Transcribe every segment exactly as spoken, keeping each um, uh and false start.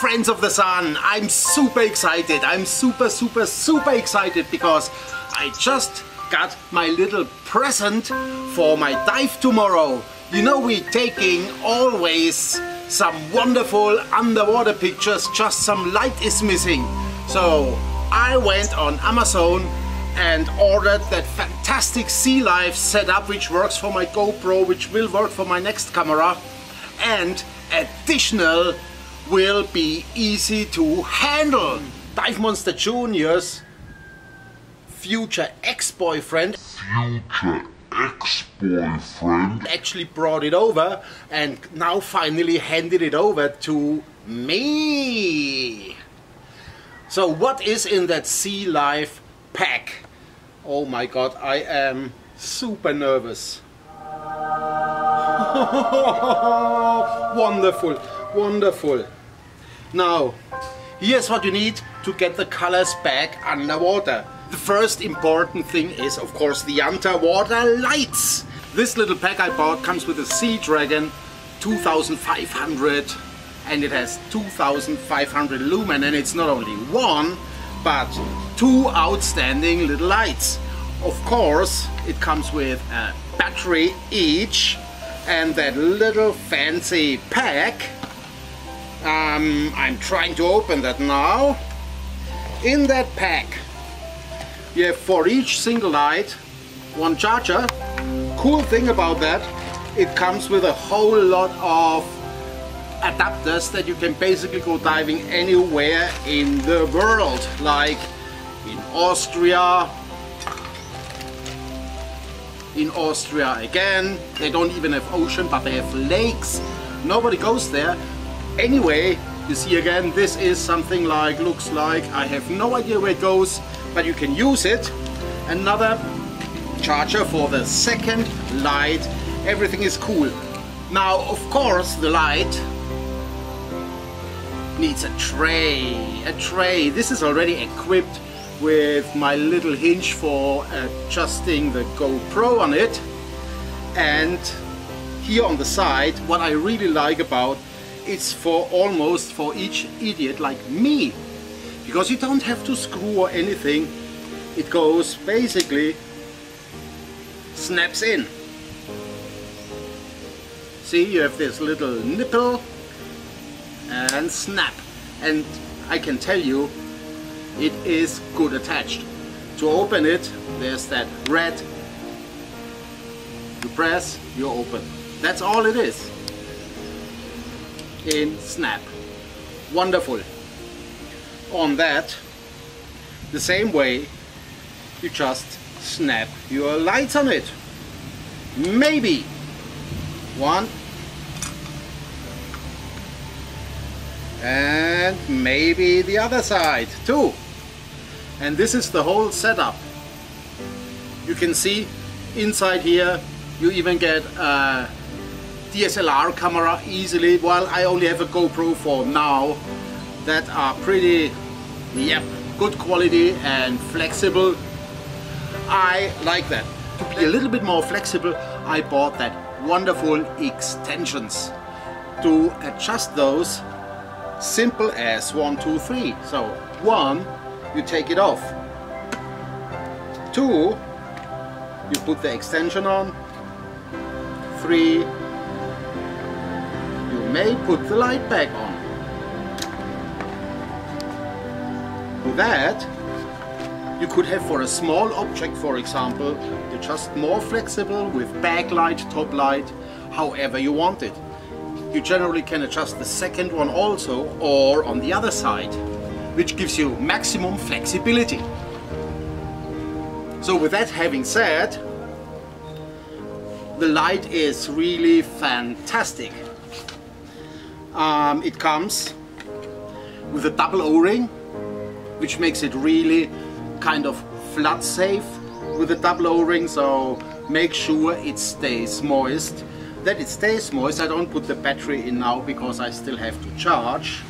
friends of the sun, I'm super excited. I'm super, super, super excited because I just got my little present for my dive tomorrow. You know, we're taking always some wonderful underwater pictures, just some light is missing. So I went on Amazon and ordered that fantastic SeaLife setup, which works for my GoPro, which will work for my next camera, and additional will be easy to handle. Dive Monster Junior's future ex-boyfriend future ex-boyfriend actually brought it over and now finally handed it over to me. So what is in that SeaLife pack? Oh my god, I am super nervous. Wonderful, wonderful. Now, here's what you need to get the colors back underwater. The first important thing is, of course, the underwater lights. This little pack I bought comes with a Sea Dragon twenty-five hundred, and it has two thousand five hundred lumen, and it's not only one but two outstanding little lights. Of course, it comes with a battery each, and that little fancy pack. Um, I'm trying to open that now. In that pack, you have for each single light one charger. Cool thing about that, it comes with a whole lot of adapters that you can basically go diving anywhere in the world, like in Austria, in Austria again. They don't even have ocean, but they have lakes. Nobody goes there. Anyway, you see again, this is something like, looks like, I have no idea where it goes, but you can use it. Another charger for the second light. Everything is cool. Now, of course, the light needs a tray, a tray. This is already equipped with my little hinge for adjusting the GoPro on it. And here on the side, what I really like about it's for almost for each idiot like me, because you don't have to screw or anything. It goes basically, snaps in. See, you have this little nipple and snap, and I can tell you it is good attached. To open it, there's that red, you press, you open. That's all it is, in snap. Wonderful. On that, the same way, you just snap your lights on it. Maybe one, and maybe the other side too. And this is the whole setup. You can see inside here, you even get a D S L R camera easily. Well, I only have a GoPro for now, that are pretty, yep, good quality and flexible. I like that. To be a little bit more flexible, I bought that wonderful extensions. To adjust those, simple as one, two, three. So one, you take it off. Two, you put the extension on. Three, you may put the light back on. With that, you could have for a small object, for example, you're just more flexible with backlight, top light, however you want it. You generally can adjust the second one also, or on the other side, which gives you maximum flexibility. So with that having said, the light is really fantastic. Um, it comes with a double o-ring, which makes it really kind of flood safe with a double o-ring, so make sure it stays moist. That it stays moist, I don't put the battery in now because I still have to charge,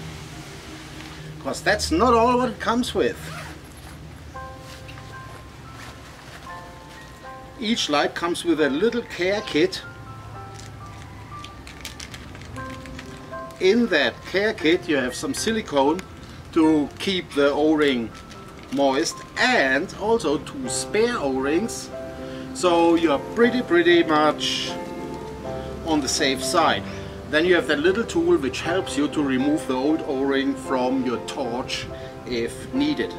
because that's not all what it comes with. Each light comes with a little care kit in that care kit you have some silicone to keep the o-ring moist and also two spare o-rings, so you are pretty pretty much on the safe side. Then you have that little tool which helps you to remove the old o-ring from your torch if needed.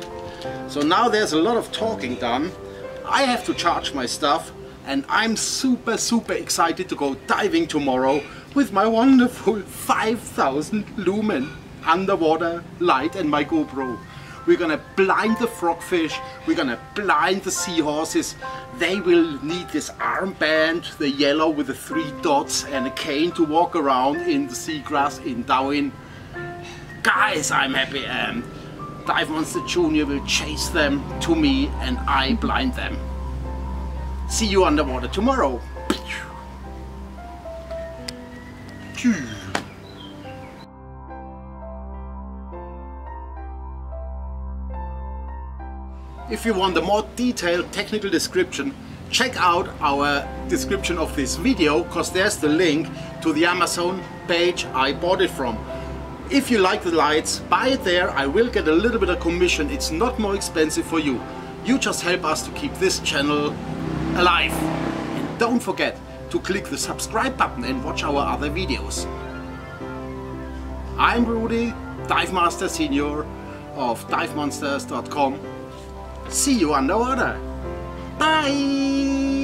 So now there's a lot of talking done. I have to charge my stuff and I'm super super excited to go diving tomorrow with my wonderful five thousand lumen underwater light and my GoPro. We're gonna blind the frogfish, we're gonna blind the seahorses. They will need this armband, the yellow with the three dots and a cane, to walk around in the seagrass in Darwin. Guys, I'm happy. um, Dive Monster Junior will chase them to me and I blind them. See you underwater tomorrow. If you want a more detailed technical description, check out our description of this video, because there's the link to the Amazon page I bought it from. If you like the lights, buy it there. I will get a little bit of commission. It's not more expensive for you. You just help us to keep this channel alive. And don't forget to click the subscribe button and watch our other videos. I'm Rudy, Dive Master Senior of dive monsters dot com. See you underwater. Bye!